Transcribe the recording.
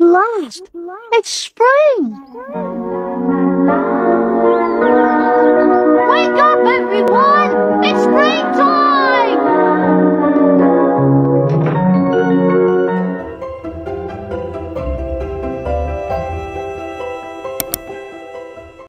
At last, it's spring!